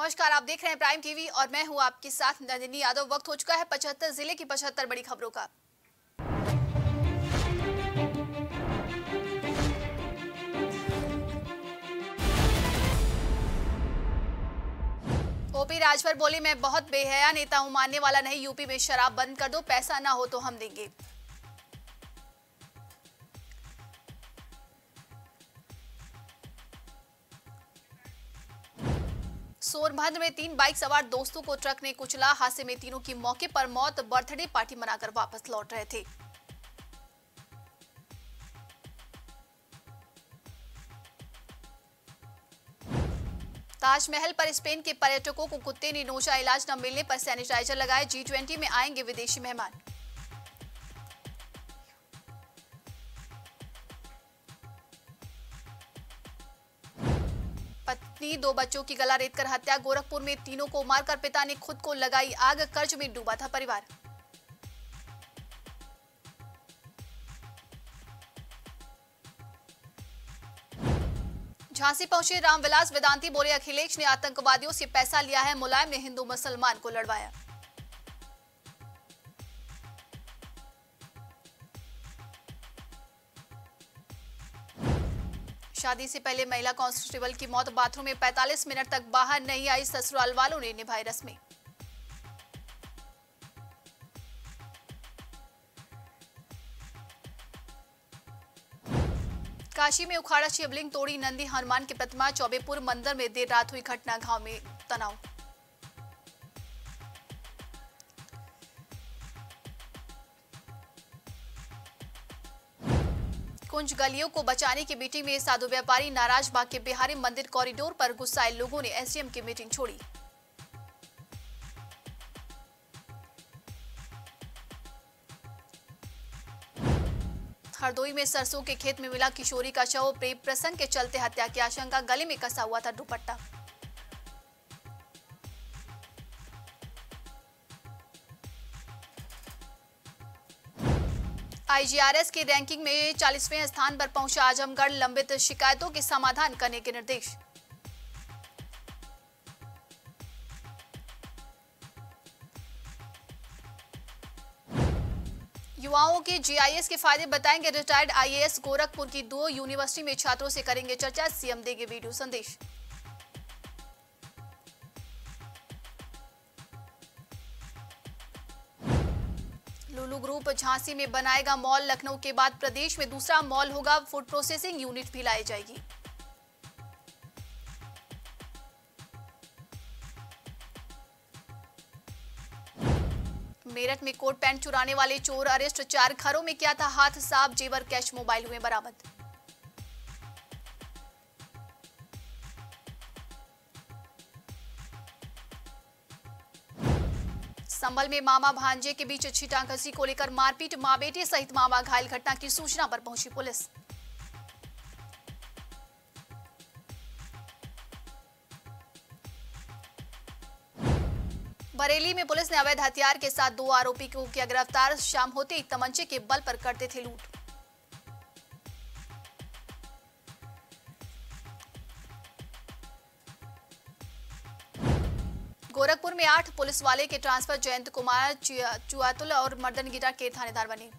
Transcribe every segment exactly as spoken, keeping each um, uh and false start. नमस्कार, आप देख रहे हैं प्राइम टीवी और मैं हूं आपके साथ नंदिनी यादव। वक्त हो चुका है पचहत्तर जिले की पचहत्तर बड़ी खबरों का। ओपी राजभर बोले, मैं बहुत बेहया नेता हूं, मानने वाला नहीं। यूपी में शराब बंद कर दो, पैसा ना हो तो हम देंगे। सोनभद्र में तीन बाइक सवार दोस्तों को ट्रक ने कुचला। हादसे में तीनों की मौके पर मौत। बर्थडे पार्टी मनाकर वापस लौट रहे थे। ताजमहल पर स्पेन के पर्यटकों को कुत्ते ने नोचा। इलाज न मिलने पर सैनिटाइजर लगाए। जी ट्वेंटी में आएंगे विदेशी मेहमान। पत्नी दो बच्चों की गला रेतकर हत्या। गोरखपुर में तीनों को मारकर पिता ने खुद को लगाई आग। कर्ज में डूबा था परिवार। झांसी पहुंचे रामविलास वेदांती, बोले अखिलेश ने आतंकवादियों से पैसा लिया है। मुलायम ने हिंदू मुसलमान को लड़वाया। शादी से पहले महिला कांस्टेबल की मौत। बाथरूम में पैंतालीस मिनट तक बाहर नहीं आई। ससुराल वालों ने निभाई रस्में। काशी में उखाड़ा शिवलिंग, तोड़ी नंदी हनुमान की प्रतिमा। चौबेपुर मंदिर में देर रात हुई घटना, गांव में तनाव। कुंज गलियों को बचाने की मीटिंग में साधु व्यापारी नाराज। बाके बिहारी मंदिर कॉरिडोर पर गुस्साए लोगों ने एसडीएम की मीटिंग छोड़ी। हरदोई में सरसों के खेत में मिला किशोरी का शव। प्रेम प्रसंग के चलते हत्या की आशंका। गले में कसा हुआ था दुपट्टा। आईजीआरएस की रैंकिंग में चालीसवें स्थान पर पहुंचा आजमगढ़। लंबित शिकायतों के समाधान करने के निर्देश। युवाओं के जीआईएस के फायदे बताएंगे रिटायर्ड आईएएस। गोरखपुर की दो यूनिवर्सिटी में छात्रों से करेंगे चर्चा। सीएम देंगे वीडियो संदेश। लुलू ग्रुप झांसी में बनाएगा मॉल। लखनऊ के बाद प्रदेश में दूसरा मॉल होगा। फूड प्रोसेसिंग यूनिट भी लाई जाएगी। मेरठ में कोट पैंट चुराने वाले चोर अरेस्ट। चार घरों में किया था हाथ साफ। जेवर कैश मोबाइल हुए बरामद। संभल में मामा भांजे के बीच छीटाघसी को लेकर मारपीट। मां बेटे सहित मामा घायल। घटना की सूचना पर पहुंची पुलिस। बरेली में पुलिस ने अवैध हथियार के साथ दो आरोपी को किया गिरफ्तार। शाम होते ही तमंचे के बल पर करते थे लूट। गोरखपुर में आठ पुलिस वाले के ट्रांसफर। जयंत कुमार, चुआतुला और मर्दनगिरा के थानेदार बने।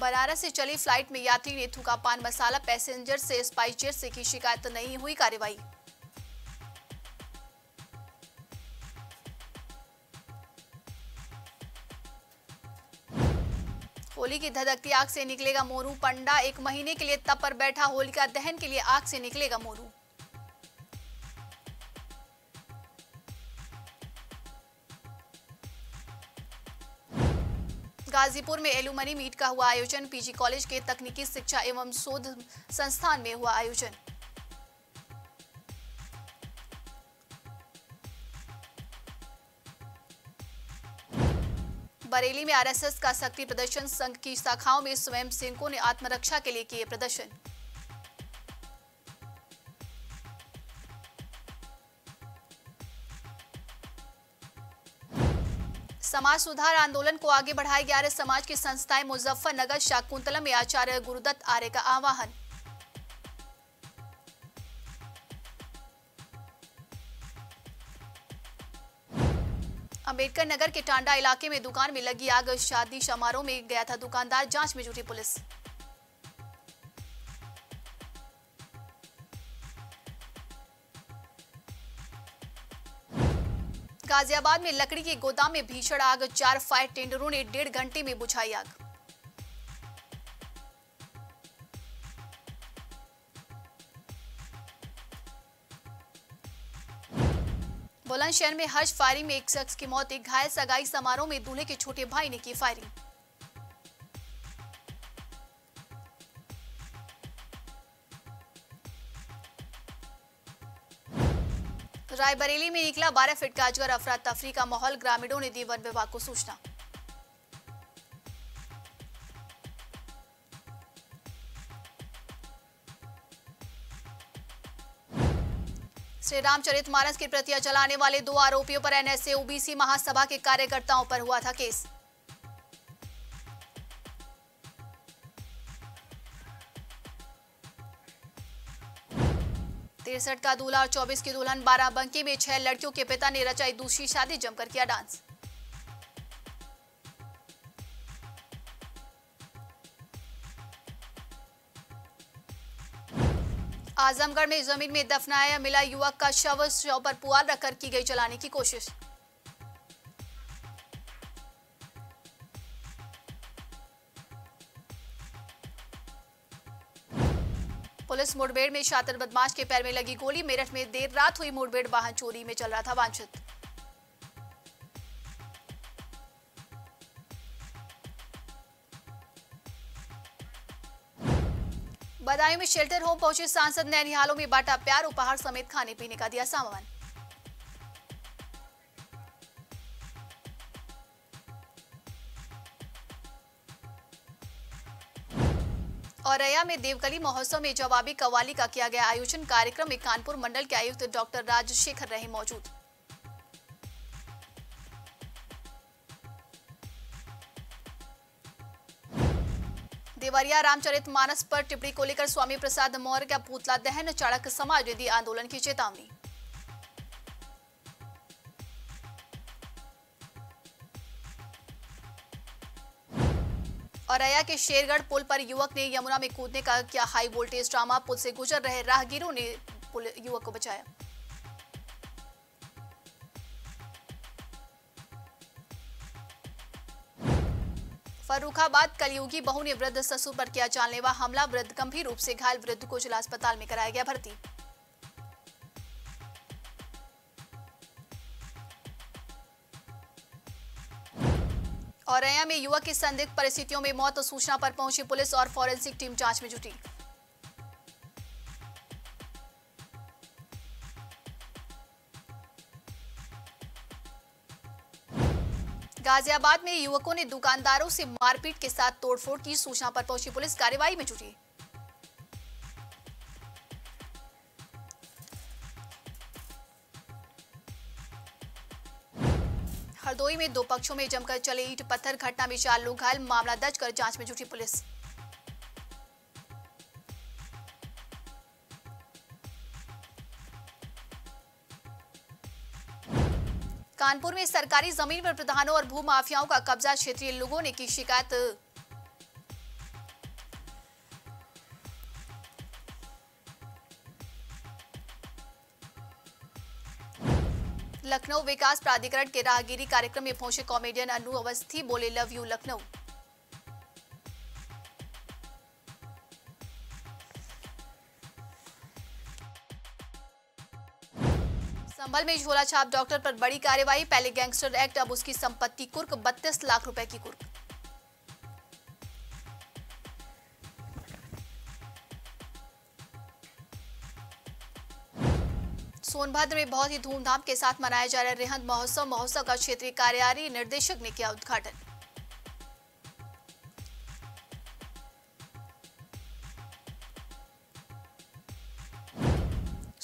बरार से चली फ्लाइट में यात्री ने थूका पान मसाला। पैसेंजर से स्पाइस जेट से की शिकायत, नहीं हुई कार्रवाई। होली की धधकती आग से निकलेगा मोरू। पंडा एक महीने के लिए तप पर बैठा। होलिका दहन के लिए आग से निकलेगा मोरू। गाजीपुर में एलुमनी मीट का हुआ आयोजन। पीजी कॉलेज के तकनीकी शिक्षा एवं शोध संस्थान में हुआ आयोजन। बरेली में आरएसएस का सख्ती प्रदर्शन। संघ की शाखाओं में स्वयं सेवकों ने आत्मरक्षा के लिए किए प्रदर्शन। समाज सुधार आंदोलन को आगे बढ़ाए गए आर्य समाज की संस्थाएं मुजफ्फरनगर शाकुंतला में आचार्य गुरुदत्त आर्य का आह्वान। अम्बेडकर नगर के टांडा इलाके में दुकान में लगी आग, शादी समारोह में गया था दुकानदार, जांच में जुटी पुलिस। गाजियाबाद में लकड़ी के गोदाम में भीषण आग, चार फायर टेंडरों ने डेढ़ घंटे में बुझाई आग। बुलंदशहर में हज फायरिंग में एक शख्स की मौत, एक घायल। सगाई समारोह में दूल्हे के छोटे भाई ने की फायरिंग। रायबरेली में निकला बारह फीट का अजगर, अफरा तफरी का माहौल, ग्रामीणों ने दी वन विभाग को सूचना। श्री रामचरितमानस की प्रतियां जलाने वाले दो आरोपियों पर एनएसए ओबीसी महासभा के कार्यकर्ताओं पर हुआ था केस। तिरसठ का दूल्हा और चौबीस की दुल्हन बाराबंकी में छह लड़कियों के पिता ने रचाई दूसरी शादी, जमकर किया डांस। आजमगढ़ में जमीन में दफनाया मिला युवक का शव, शव पर पुआल रखकर की गई जलाने की कोशिश। पुलिस मुठभेड़ में शातिर बदमाश के पैर में लगी गोली, मेरठ में देर रात हुई मुठभेड़, वाहन चोरी में चल रहा था वांछित। बदायूं में शेल्टर होम पहुंचे सांसद, नैनिहालों में बांटा प्यार, उपहार समेत खाने पीने का दिया सामान। औरैया में देवकली महोत्सव में जवाबी कव्वाली का किया गया आयोजन, कार्यक्रम में कानपुर मंडल के आयुक्त डॉक्टर राजशेखर रहे मौजूद। देवरिया रामचरितमानस पर टिप्पणी को लेकर स्वामी प्रसाद मौर्य का पुतला दहन, चाणक्य समाज ने दी आंदोलन की चेतावनी। औरैया के शेरगढ़ पुल पर युवक ने यमुना में कूदने का किया हाई वोल्टेज ड्रामा, पुल से गुजर रहे राहगीरों ने युवक को बचाया। फर्रुखाबाद, कलयुगी बहू ने वृद्ध ससुर पर किया जानलेवा हमला, वृद्ध गंभीर रूप से घायल, वृद्ध को जिला अस्पताल में कराया गया भर्ती। औरैया में युवक की संदिग्ध परिस्थितियों में मौत, सूचना पर पहुंची पुलिस और फॉरेंसिक टीम जांच में जुटी। गाजियाबाद में युवकों ने दुकानदारों से मारपीट के साथ तोड़फोड़ की, सूचना पर पहुंची पुलिस कार्रवाई में जुटी। हरदोई में दो पक्षों में जमकर चले ईंट पत्थर, घटना में चार लोग घायल, मामला दर्ज कर जांच में जुटी पुलिस। कानपुर में सरकारी जमीन पर प्रधानों और भूमाफियाओं का कब्जा, क्षेत्रीय लोगों ने की शिकायत। लखनऊ विकास प्राधिकरण के राहगीरी कार्यक्रम में पहुंचे कॉमेडियन अनु अवस्थी, बोले लव यू लखनऊ। संभल में झोला छाप डॉक्टर पर बड़ी कार्रवाई, पहले गैंगस्टर एक्ट, अब उसकी संपत्ति कुर्क, बत्तीस लाख रुपए की कुर्क। सोनभद्र में बहुत ही धूमधाम के साथ मनाया जा रहा रिहंद महोत्सव, महोत्सव का क्षेत्रीय कार्यकारी निर्देशक ने किया उद्घाटन।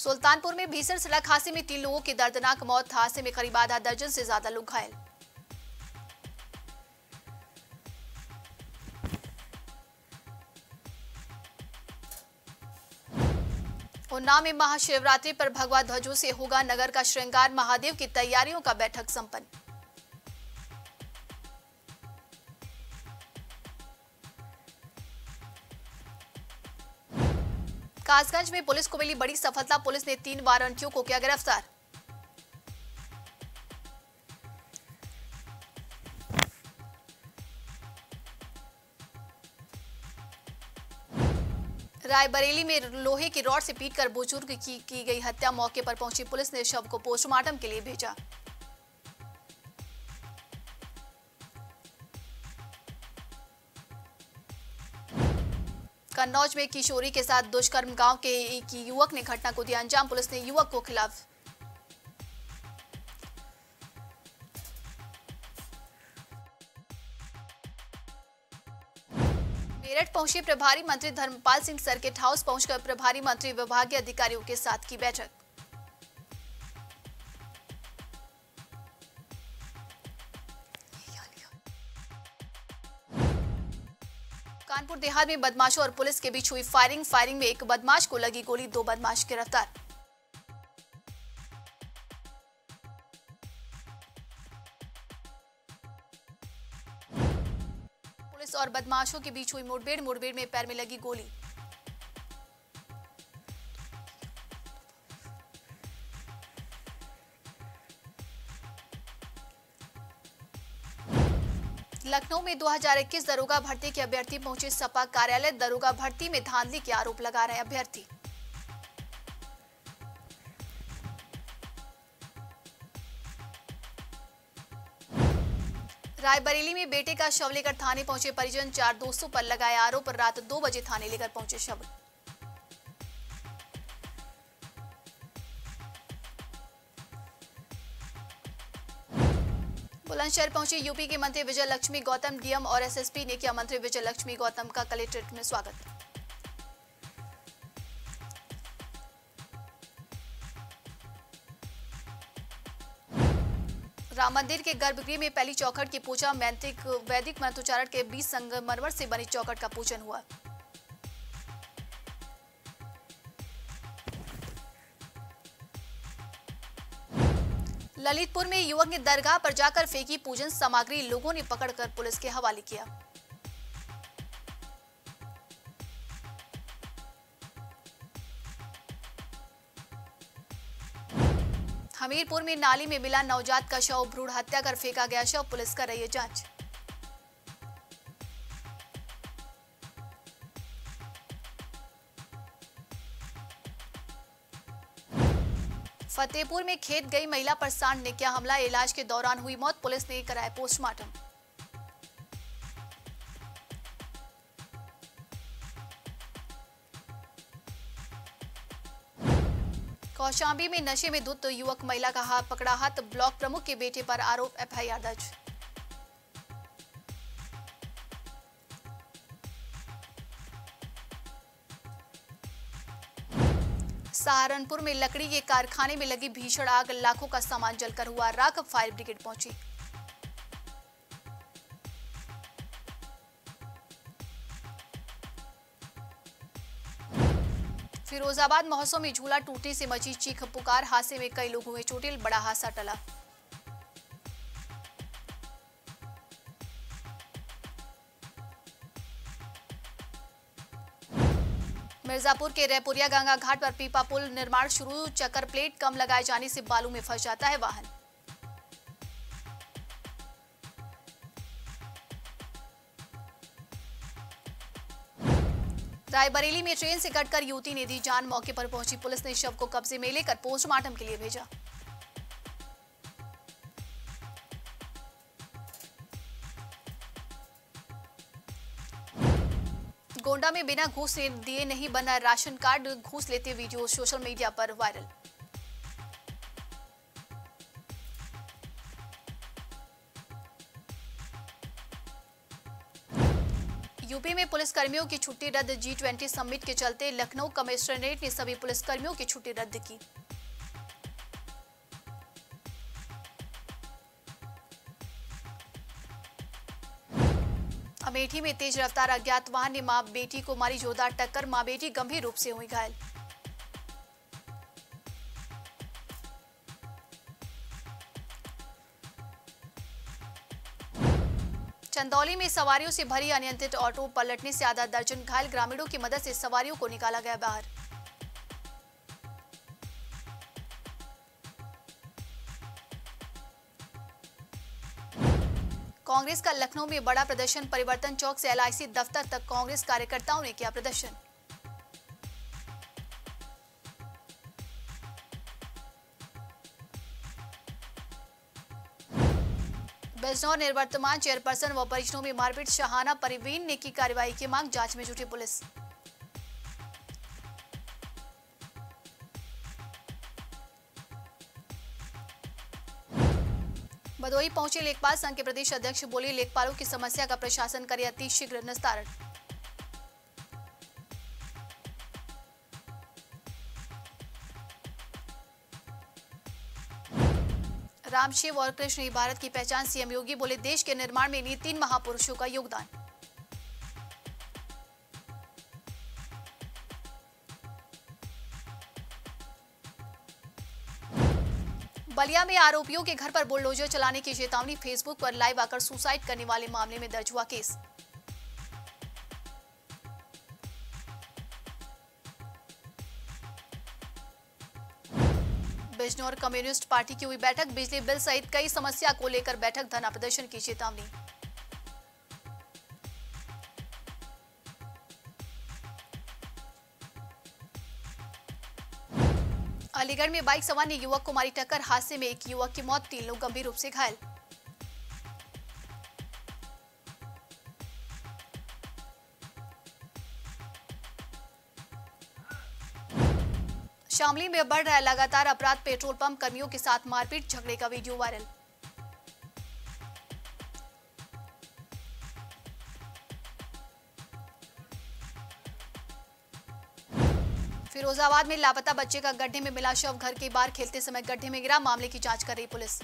सुल्तानपुर में भीषण सड़क हादसे में तीन लोगों की दर्दनाक मौत, हादसे में करीब आधा दर्जन से ज्यादा लोग घायल। उन्नाव में महाशिवरात्रि पर भगवा ध्वजों से होगा नगर का श्रृंगार, महादेव की तैयारियों का बैठक संपन्न। कासगंज में पुलिस को मिली बड़ी सफलता, पुलिस ने तीन वारंटियों को किया गिरफ्तार। रायबरेली में लोहे की रॉड से पीटकर बुजुर्ग की की गई हत्या, मौके पर पहुंची पुलिस ने शव को पोस्टमार्टम के लिए भेजा। कन्नौज में किशोरी के साथ दुष्कर्म, गांव के एक युवक ने घटना को दिया अंजाम, पुलिस ने युवक को खिलाफ। मेरठ पहुंचे प्रभारी मंत्री धर्मपाल सिंह, सर्किट हाउस पहुंचकर प्रभारी मंत्री विभागीय अधिकारियों के साथ की बैठक। कानपुर देहात में बदमाशों और पुलिस के बीच हुई फायरिंग, फायरिंग में एक बदमाश को लगी गोली, दो बदमाश गिरफ्तार। पुलिस और बदमाशों के बीच हुई मुठभेड़, मुठभेड़ में पैर में लगी गोली। लखनऊ में दो हज़ार इक्कीस दरोगा भर्ती के अभ्यर्थी पहुंचे सपा कार्यालय, दरोगा भर्ती में धांधली के आरोप लगा रहे अभ्यर्थी। रायबरेली में बेटे का शव लेकर थाने पहुंचे परिजन, चार दोस्तों पर लगाया आरोप, रात दो बजे थाने लेकर पहुंचे शव। बुलंदशहर पहुंचे यूपी के मंत्री विजय लक्ष्मी गौतम, डीएम और एसएसपी ने किया मंत्री विजय लक्ष्मी गौतम का कलेक्ट्रेट में स्वागत। राम मंदिर के गर्भगृह में पहली चौखट की पूजा, मैंत्रिक वैदिक मंत्रोच्चारण के बीच संगमरमर से बनी चौखट का पूजन हुआ। ललितपुर में युवक ने दरगाह पर जाकर फेंकी पूजन सामग्री, लोगों ने पकड़कर पुलिस के हवाले किया। हमीरपुर में नाली में मिला नवजात का शव, भ्रूण हत्या कर फेंका गया शव, पुलिस कर रही है जांच। फतेहपुर में खेत गई महिला पर सांड ने किया हमला, इलाज के दौरान हुई मौत, पुलिस ने कराया पोस्टमार्टम। कौशाम्बी में नशे में धुत तो युवक महिला का हाथ पकड़ा हाथ, ब्लॉक प्रमुख के बेटे पर आरोप, एफआईआर दर्ज। सहारनपुर में लकड़ी के कारखाने में लगी भीषण आग, लाखों का सामान जलकर हुआ राख, फायर ब्रिगेड पहुंची। फिरोजाबाद महोत्सव में झूला टूटने से मची चीख पुकार, हादसे में कई लोग हुए चोटिल, बड़ा हादसा टला। मिर्जापुर के रैपुरिया गंगा घाट पर पीपा पुल निर्माण शुरू, चक्कर प्लेट कम लगाए जाने से बालू में फंस जाता है वाहन। रायबरेली में ट्रेन से कटकर युवती ने दी जान, मौके पर पहुंची पुलिस ने शव को कब्जे में लेकर पोस्टमार्टम के लिए भेजा। गोंडा में बिना घूस दिए नहीं बना राशन कार्ड, घूस लेते वीडियो सोशल मीडिया पर वायरल। यूपी में पुलिसकर्मियों की छुट्टी रद्द, जी ट्वेंटी समिट के चलते लखनऊ कमिश्नरेट ने सभी पुलिसकर्मियों की छुट्टी रद्द की। अमेठी में तेज रफ्तार अज्ञात वाहन ने मां बेटी को मारी जोरदार टक्कर, मां बेटी गंभीर रूप से हुई घायल। चंदौली में सवारियों से भरी अनियंत्रित ऑटो पलटने से आधा दर्जन घायल, ग्रामीणों की मदद से सवारियों को निकाला गया बाहर। कांग्रेस का लखनऊ में बड़ा प्रदर्शन, परिवर्तन चौक से एल आई सी दफ्तर तक कांग्रेस कार्यकर्ताओं ने किया प्रदर्शन। बिजनौर निर्वर्तमान चेयरपर्सन व परिजनों में मारपीट, शाहाना परवीन ने की कार्रवाई की मांग, जांच में जुटी पुलिस। भदोही पहुंचे लेखपाल संघ के प्रदेश अध्यक्ष, बोले लेखपालों की समस्या का प्रशासन करे अति शीघ्र निस्तारण। राम शिव और कृष्ण ही भारत की पहचान, सीएम योगी बोले देश के निर्माण में इन्हीं तीन महापुरुषों का योगदान। बलिया में आरोपियों के घर पर बुलडोजर चलाने की चेतावनी, फेसबुक पर लाइव आकर सुसाइड करने वाले मामले में दर्ज हुआ केस। बिजनौर कम्युनिस्ट पार्टी की हुई बैठक, बिजली बिल सहित कई समस्या को लेकर बैठक, धरना प्रदर्शन की चेतावनी। अलीगढ़ में बाइक सवार ने युवक को मारी टक्कर, हादसे में एक युवक की मौत, तीन लोग गंभीर रूप से घायल। शामली में बढ़ रहा लगातार अपराध, पेट्रोल पंप कर्मियों के साथ मारपीट, झगड़े का वीडियो वायरल। फिरोजाबाद में लापता बच्चे का गड्ढे में मिला शव, घर के बाहर खेलते समय गड्ढे में गिरा, मामले की जांच कर रही पुलिस।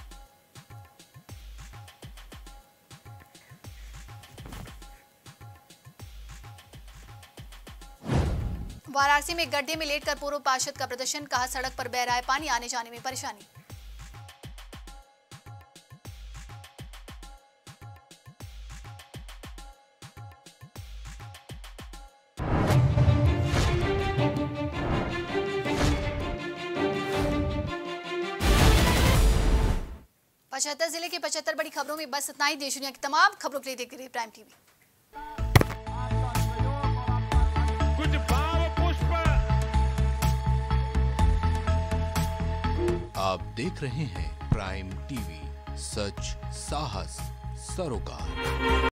वाराणसी में गड्ढे में लेटकर पूर्व पार्षद का प्रदर्शन, कहा सड़क पर बह रहा है पानी, आने जाने में परेशानी। पचहत्तर जिले के पचहत्तर बड़ी खबरों में बस इतना ही। देश दुनिया की तमाम खबरों के लिए देखते रहिए प्राइम टीवी। कुछ भाव पुष्प आप देख रहे हैं प्राइम टीवी, सच साहस सरोकार।